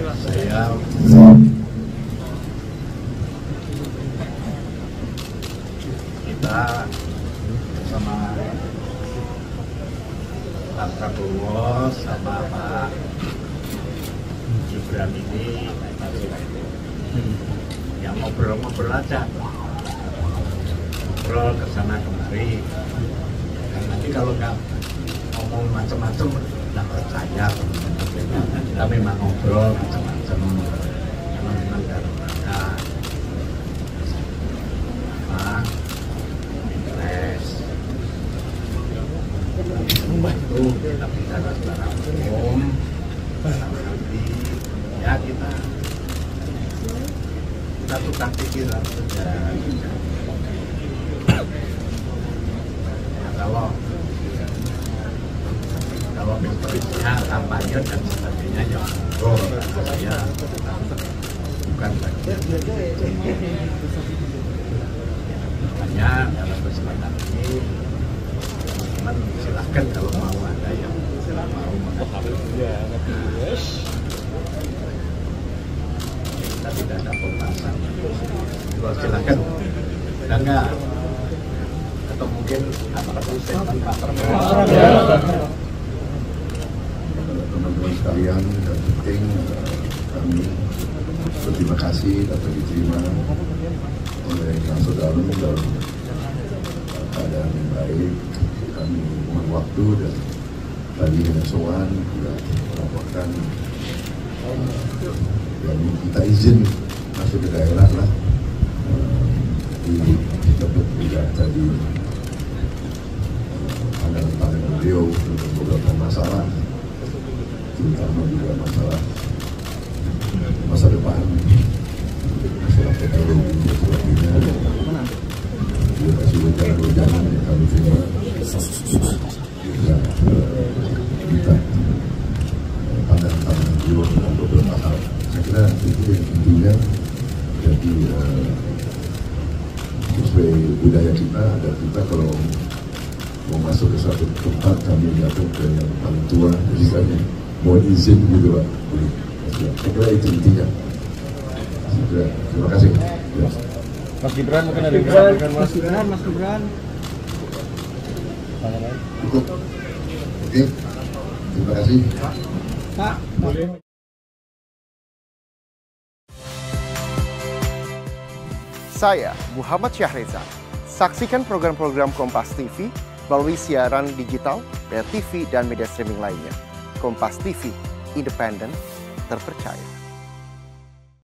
Saya kita bersama Pak Prabowo sama Pak Gibran ini yang ngobrol-ngobrol aja, ngobrol kesana kemari. Dan nanti kalau nggak ngomong macam-macam nggak percaya. Kita memang ngobrol macam-macam, memang karena memang interest membantu kita bicara secara umum. Nanti ya kita tukar pikiran saja. Kalau memperiksa kampanye dan sebagainya yang ngobrol, saya bukan bagian makanya dalam kesempatan ini teman-teman silahkan kalau mau ada yang mau mengatakan kita tidak ada pembahasan silahkan ada enggak atau mungkin apa-apa statement Pak Prabowo sekalian. Dan penting kami berterima kasih dapat diterima oleh Kang Saudara dalam keadaan yang baik. Kami menghubungkan waktu dan tadi dengan soan juga melaporkan dan minta izin masuk ke daerah lah dapat juga tadi pandangan-pandangan beliau untuk beberapa masalah, terutama juga masalah masa depan, masalah teknologi dan sebagainya. Terima kasih banyak ujangan yang kami terima. Kita pandangan-pandangan jiwa dengan beberapa hal. Saya kira itu yang intinya. Jadi sesuai budaya kita, dan kita kalau mau masuk ke satu tempat kami jatuh ke yang paling tua, jadi kami mohon izin gitu Pak. Saya kira itu intinya. Terima kasih. Mas Gibran mungkin ada yang Mas Gibran. Cukup. Oke. Terima kasih. Pak, boleh. Saya Muhammad Syahriza. Saksikan program-program Kompas TV melalui siaran digital, pay TV, dan media streaming lainnya. Kompas TV, independen, terpercaya.